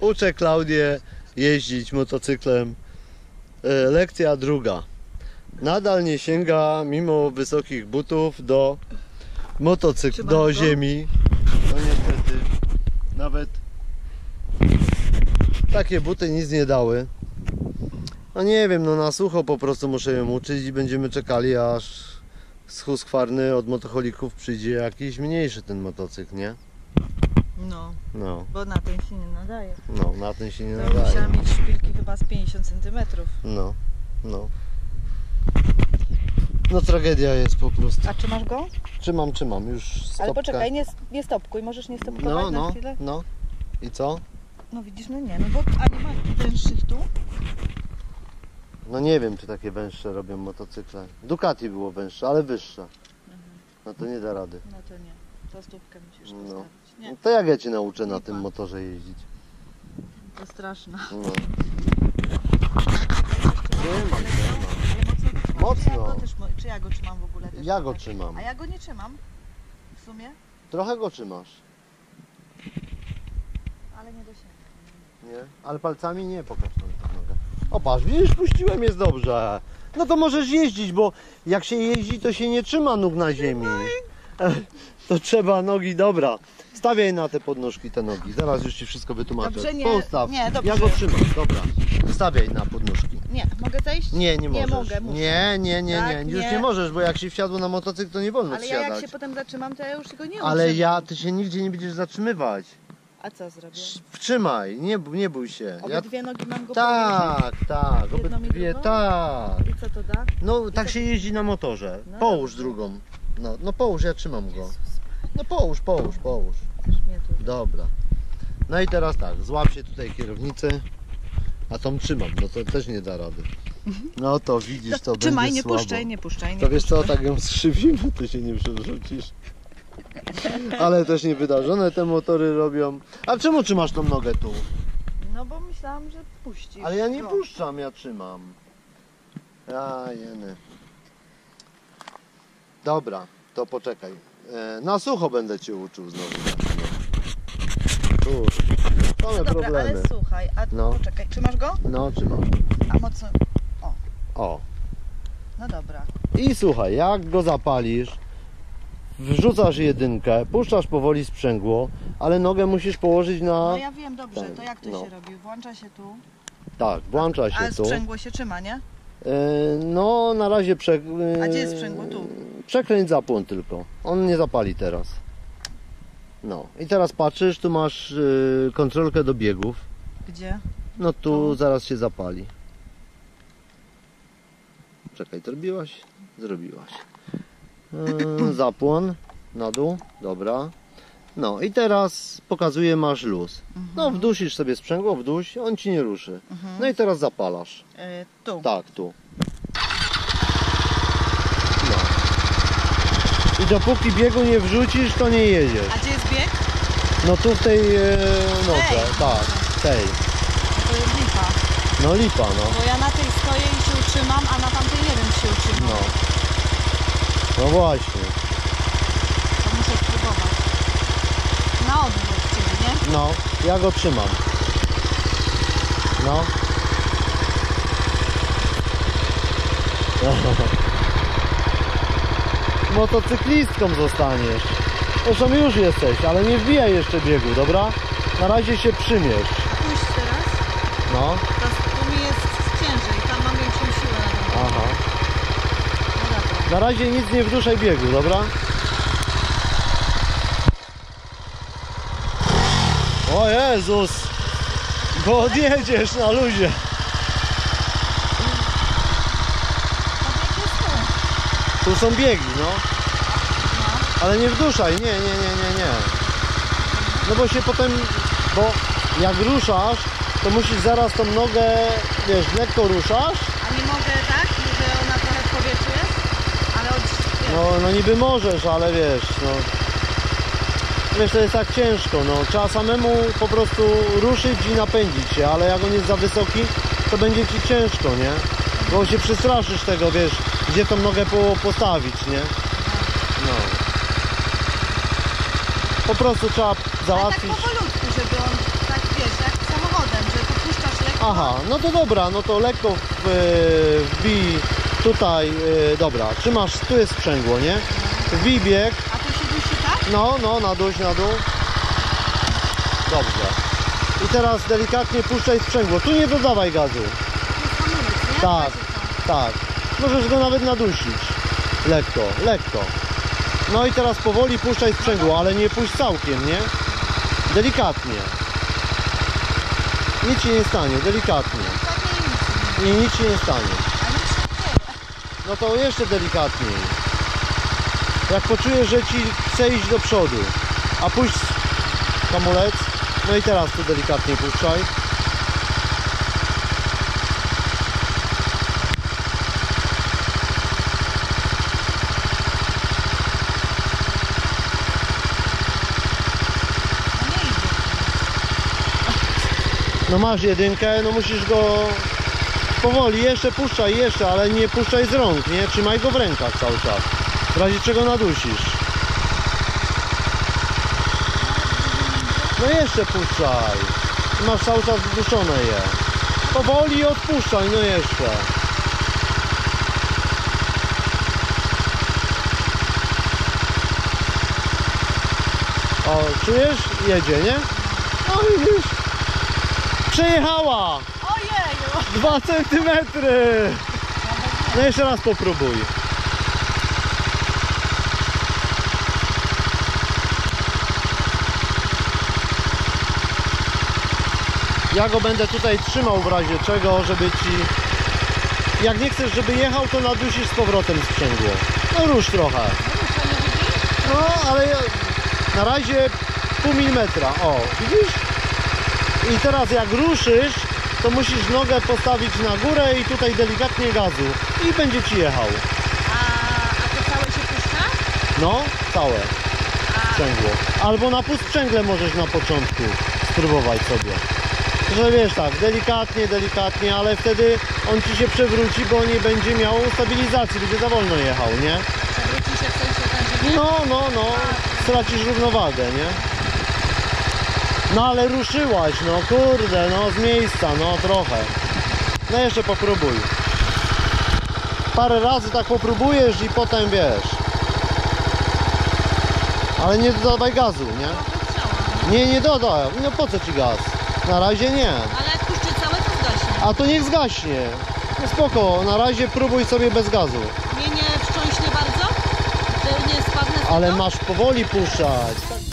Uczę Klaudię jeździć motocyklem. Lekcja druga. Nadal nie sięga, mimo wysokich butów, do motocykla, do ziemi. No niestety, nawet takie buty nic nie dały. No nie wiem, no na sucho po prostu muszę ją uczyć i będziemy czekali, aż z Husqvarny od motocholików przyjdzie jakiś mniejszy ten motocykl, nie? No, no, bo na ten się nie nadaje. No, na ten się nie nadaje. Musiała mieć szpilki chyba z 50 cm. No, no. No tragedia jest po prostu. A czy masz go? Trzymam, już stopkę. Ale poczekaj, nie stopkuj, możesz nie stopkować na chwilę? No, i co? No widzisz, no nie, no bo a nie ma węższych tu? No nie wiem, czy takie węższe robią motocykle. Ducati było węższe, ale wyższe. Mhm. No to nie da rady. No to nie, to stópkę musisz postawić. No. No to jak ja Cię nauczę na tym motorze jeździć? To straszne. No. Mocno. Czy ja go trzymam w ogóle? Też ja go trzymam. A ja go nie trzymam w sumie? Trochę go trzymasz. Ale nie dosięgnę. Nie? Ale palcami nie pokaż tą nogę. O patrz, widzisz, puściłem, jest dobrze. No to możesz jeździć, bo jak się jeździ, to się nie trzyma nóg na ziemi. To trzeba nogi, dobra. Stawiaj na te podnóżki te nogi. Zaraz już Ci wszystko wytłumaczę. Dobrze, nie, postaw. Nie, dobrze. Ja go trzymam, dobra. Stawiaj na podnóżki. Nie, mogę zejść? Nie, nie możesz. Nie mogę, muszę. Nie. Już nie możesz, bo jak się wsiadło na motocykl, to nie wolno wsiadać. Ale ja jak się potem zatrzymam, to ja już go nie utrzymam. Ale ty się nigdzie nie będziesz zatrzymywać. A co zrobię? Trzymaj, nie bój się. Obydwie nogi mam go podnieść? Tak, obydwie, tak. I co to da? No tak się jeździ na motorze. No, połóż drugą. No połóż, ja trzymam go. No połóż. Dobra. No i teraz tak, złap się tutaj kierownicy, a tą trzymam, no to też nie da rady. No to widzisz, to będzie słabo. Nie puszczaj. To wiesz co, tak ją skrzywimy, to się nie przerzucisz. Ale też niewydarzone te motory robią. A czemu trzymasz tą nogę tu? No bo myślałam, że puścisz. Ale ja nie puszczam, ja trzymam. Dobra, to poczekaj. Na sucho będę Cię uczył znowu. Same problemy. Ale słuchaj, poczekaj, trzymasz go? No, trzymam. A mocno. O. No dobra. I słuchaj, jak go zapalisz, wrzucasz jedynkę, puszczasz powoli sprzęgło, ale nogę musisz położyć na... No ja wiem, dobrze, to jak to się robi? Włącza się tu? Tak, włącza się tu. A sprzęgło się trzyma, nie? No, na razie... A gdzie jest sprzęgło? Tu? Przekręć zapłon tylko. On nie zapali teraz. No. I teraz patrzysz, tu masz kontrolkę do biegów. Gdzie? No tu zaraz się zapali. Czekaj, zrobiłaś? Zrobiłaś. Zapłon na dół, dobra. No i teraz pokazuję, masz luz. No wdusisz sobie sprzęgło, wduś, on Ci nie ruszy. No i teraz zapalasz. Tu? Tak, tu. No. I dopóki biegu nie wrzucisz, to nie jedziesz. A gdzie jest bieg? No tu w tej nodze, tak, tej. To jest lipa. No lipa, no. Bo ja na tej stoję i się utrzymam, a na tamtej nie wiem, czy się utrzymam. No właśnie. To muszę spróbować. Na odwrót od Ciebie, nie? No, ja go trzymam. No. Motocyklistką zostaniesz. Zresztą już jesteś, ale nie wbijaj jeszcze biegu, dobra? Na razie się przymierz. Puść teraz. No. Tu mi jest ciężej, tam mam większą siłę na tym. Aha. Na razie nic nie wduszaj biegu, dobra? O Jezus! Bo odjedziesz na luzie! Tu są biegi, no. Ale nie wduszaj, nie. No bo się potem... Bo jak ruszasz, to musisz zaraz tą nogę, wiesz, lekko ruszasz. A nie mogę, tak? Że ona trochę w powietrzu jest? No niby możesz, ale wiesz, no. Wiesz, to jest tak ciężko, no. Trzeba samemu po prostu ruszyć i napędzić się, ale jak on jest za wysoki, to będzie Ci ciężko, nie? Bo się przestraszysz tego, wiesz, gdzie tą nogę postawić, nie? No. po prostu trzeba załatwić. Tak powolutku, żeby on tak, wiesz, jak samochodem, że popuszczasz lekko. Aha, no to dobra, no to lekko wbij tutaj, dobra, trzymasz, tu jest sprzęgło, nie? Wbij bieg. A tu się dusi, tak? No, no, na dół. Dobrze. I teraz delikatnie puszczaj sprzęgło, tu nie dodawaj gazu. Nie? Tak, tak. Możesz go nawet nadusić. Lekko, lekko. No i teraz powoli puszczaj sprzęgło, ale nie puść całkiem, nie? Delikatnie. Nic się nie stanie, delikatnie. I nic się nie stanie. No to jeszcze delikatniej. Jak poczujesz, że ci chce iść do przodu, a puść hamulec. No i teraz tu delikatnie puszczaj. No masz jedynkę, no musisz go powoli, jeszcze puszczaj, jeszcze, ale nie puszczaj z rąk, nie? Trzymaj go w rękach cały czas, w razie czego nadusisz. No jeszcze puszczaj, masz cały czas wyduszone je. Powoli odpuszczaj, no jeszcze. O, czujesz? Jedzie, nie? No widzisz? Przejechała! Ojeju! 2 cm! No jeszcze raz popróbuj. Ja go będę tutaj trzymał w razie czego, żeby ci... Jak nie chcesz, żeby jechał, to nadusisz z powrotem sprzęgło. No rusz trochę. No, ale na razie pół milimetra. O, widzisz? I teraz jak ruszysz, to musisz nogę postawić na górę i tutaj delikatnie gazu i będzie ci jechał. A to całe się puszcza? No, całe sprzęgło. Albo na pust sprzęgle możesz na początku spróbować sobie. Że wiesz tak, delikatnie, delikatnie, ale wtedy on ci się przewróci, bo nie będzie miał stabilizacji, będzie za wolno jechał, nie? Przewróci się w sensie tam, że... No, no, no, stracisz równowagę, nie? No ale ruszyłaś, no kurde, no z miejsca, no trochę. No jeszcze popróbuj. Parę razy tak popróbujesz i potem wiesz. Ale nie dodawaj gazu, nie? Nie, nie dodaj. No po co ci gaz? Na razie nie. Ale jak puszczę całe, to zgaśnie. A to niech zgaśnie. No spoko, na razie próbuj sobie bez gazu. Mnie nie wstrząśnie bardzo? Nie spadnę z tego? Ale masz powoli puszczać.